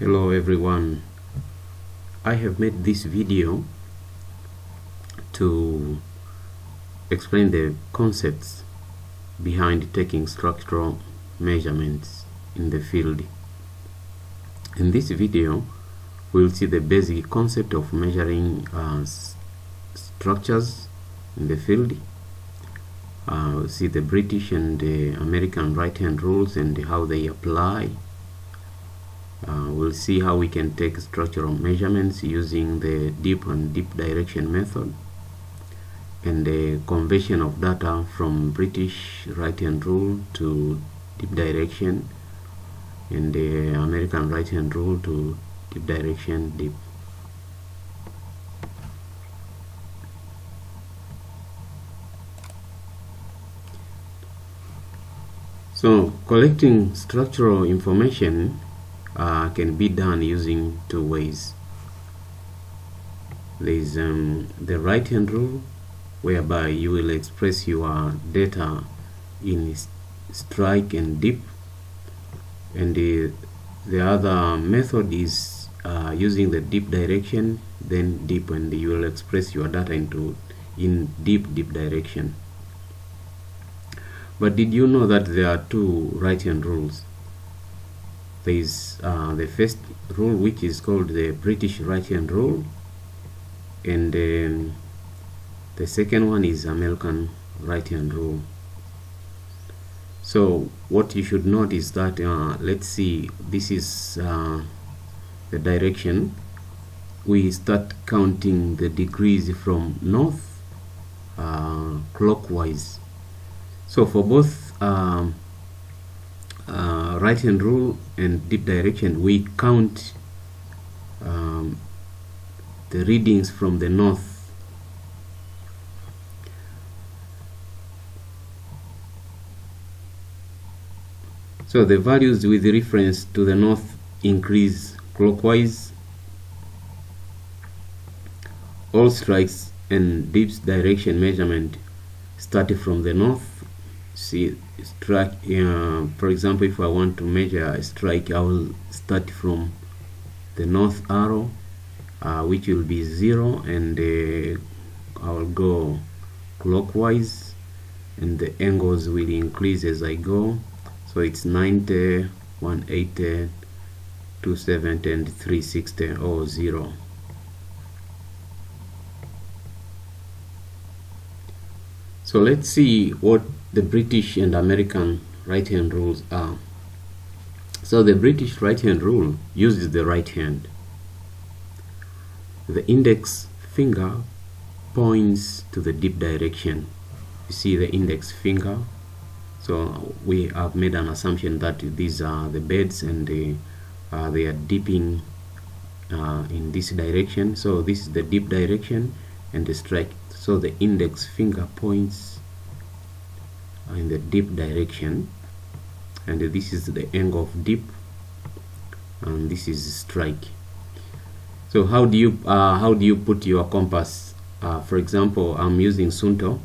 Hello everyone, I have made this video to explain the concepts behind taking structural measurements in the field. In this video we'll see the basic concept of measuring structures in the field. We'll see the British and the American right-hand rules and how they apply. We'll see how we can take structural measurements using the deep and deep direction method, and the conversion of data from British right-hand rule to deep direction, and the American right-hand rule to deep direction deep. So collecting structural information can be done using two ways. There is the right hand rule, whereby you will express your data in strike and dip, and the other method is using the deep direction then dip, and you will express your data in deep direction. But did you know that there are two right hand rules? There is the first rule, which is called the British right-hand rule, and the second one is American right-hand rule. So what you should note is that let's see, this is the direction. We start counting the degrees from north clockwise. So for both right-hand rule and deep direction, we count the readings from the north. So the values with reference to the north increase clockwise. All strikes and dips direction measurement start from the north. See, strike, for example, if I want to measure a strike, I will start from the north arrow, which will be 0, and I will go clockwise, and the angles will increase as I go. So it's 90, 180, 270, and 360, or 0. So let's see what the British and American right-hand rules are. So the British right-hand rule uses the right hand. The index finger points to the deep direction. You see the index finger. So we have made an assumption that these are the beds, and they are dipping in this direction. So this is the deep direction and the strike. So the index finger points in the deep direction, and this is the angle of dip, and this is strike. So how do you put your compass? For example, I'm using Suunto.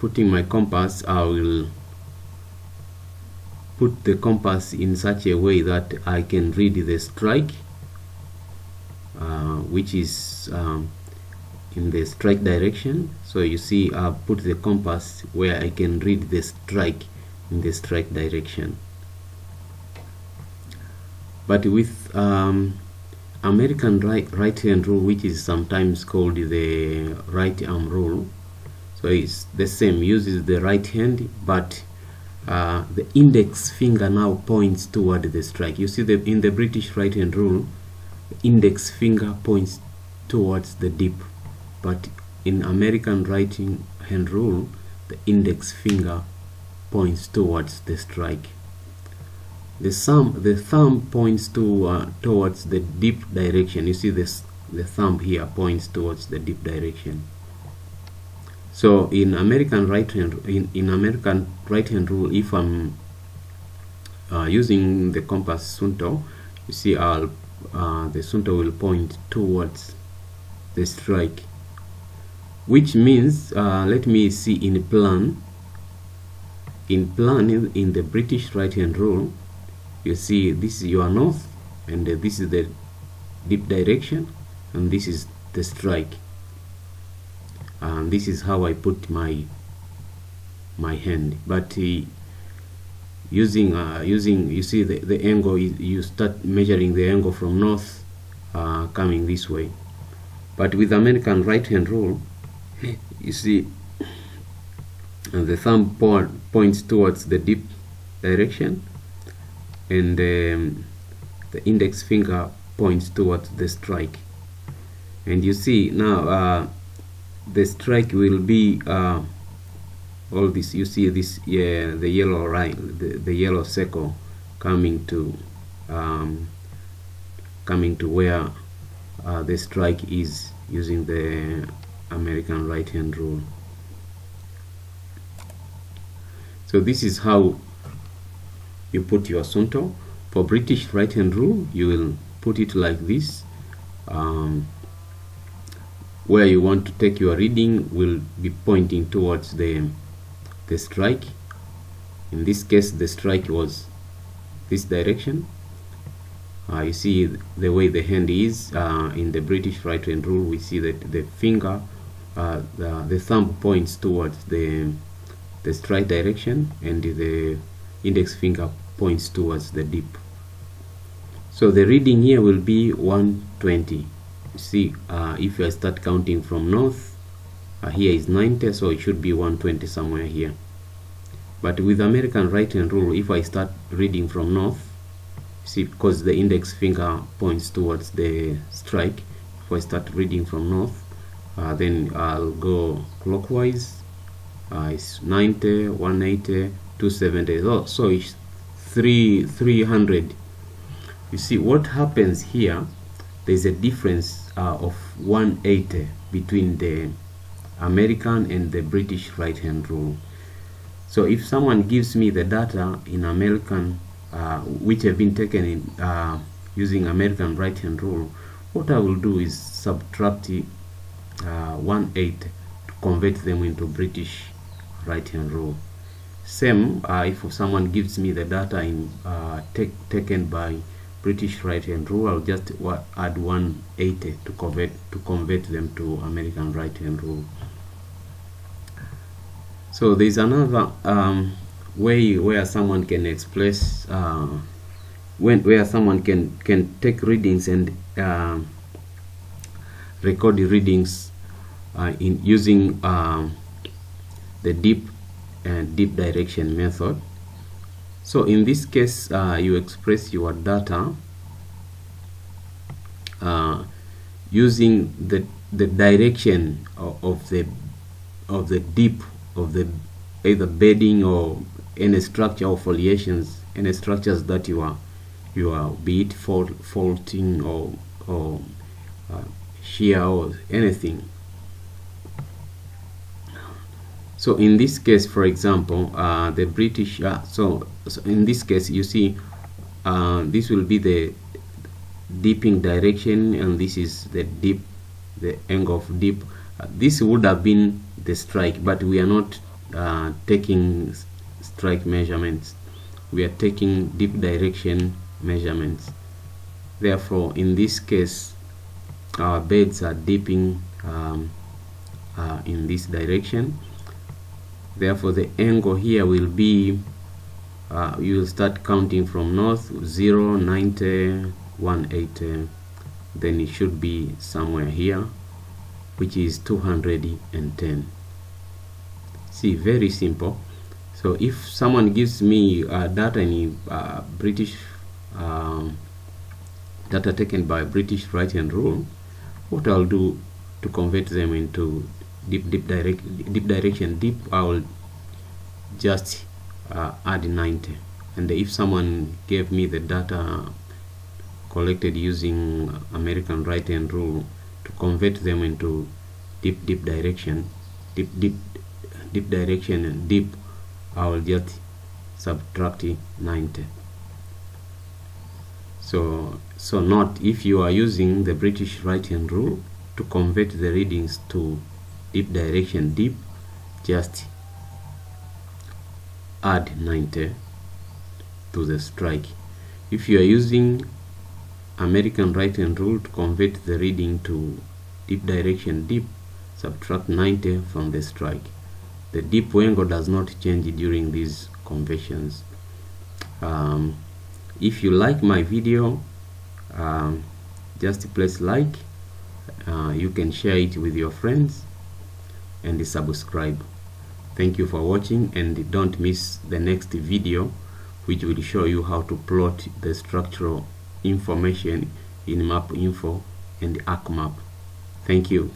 Putting my compass, I will put the compass in such a way that I can read the strike, which is in the strike direction. So you see, I put the compass where I can read the strike in the strike direction. But with American right-hand rule, which is sometimes called the right arm rule, so it's the same, uses the right hand, but the index finger now points toward the strike. You see, in the British right-hand rule, the index finger points towards the dip. But in American right-hand rule, the index finger points towards the strike. The thumb points towards the deep direction. You see this, the thumb here points towards the deep direction. So in American right-hand rule, if I'm using the compass Suunto, you see the Suunto will point towards the strike. Which means, let me see in plan. In the British right-hand rule, you see this is your north, and this is the dip direction, and this is the strike, and this is how I put my hand. But using you see the angle, you start measuring the angle from north coming this way. But with American right hand rule, you see the thumb points towards the dip direction, and the index finger points towards the strike. And you see now the strike will be all this. You see this, yeah, the yellow line, the yellow circle coming to where the strike is, using the American right hand rule. So this is how you put your Suunto. For British right hand rule, you will put it like this. Where you want to take your reading will be pointing towards the strike. In this case, the strike was this direction. You see the way the hand is in the British right hand rule. We see that the finger, the thumb points towards the strike direction, and the index finger points towards the dip. So the reading here will be 120. See, if I start counting from north, here is 90, so it should be 120 somewhere here. But with American right hand rule, if I start reading from north, see, because the index finger points towards the strike, if I start reading from north, then I'll go clockwise. It's 90, 180, 270, so it's 300. You see what happens here. There's a difference of 180 between the American and the British right hand rule. So if someone gives me the data in American, which have been taken in using American right hand rule, what I will do is subtract 180 to convert them into British right hand rule. Same if someone gives me the data in taken by British right hand rule, I'll just add 180 to convert them to American right hand rule. So there's another way where someone can express where someone can take readings and record readings in using the dip and dip direction method. So in this case, you express your data using the direction of the dip of the either bedding or any structure or foliations, any structures that you are be it faulting or shear or anything. So in this case, for example, the British, so in this case, you see this will be the dipping direction, and this is the dip, the angle of dip. This would have been the strike, but we are not taking strike measurements. We are taking dip direction measurements. Therefore, in this case, our beds are dipping in this direction. Therefore, the angle here will be, you will start counting from north, 0, 90, 180, then it should be somewhere here, which is 210. See, very simple. So if someone gives me data in British, data taken by British right hand rule, what I'll do to convert them into dip direction, I will just add 90. And if someone gave me the data collected using American right hand rule to convert them into dip direction, I will just subtract 90. So not if you are using the British right hand rule to convert the readings to dip direction dip, just add 90 to the strike. If you are using American right-hand rule to convert the reading to dip direction dip, subtract 90 from the strike. The dip angle does not change during these conversions. If you like my video, just press like. You can share it with your friends and subscribe. Thank you for watching, and don't miss the next video, which will show you how to plot the structural information in MapInfo and ArcMap. Thank you.